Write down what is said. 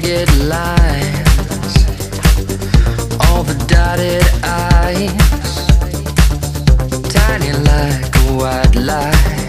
jagged lines, all the dotted eyes, tiny like a white lie.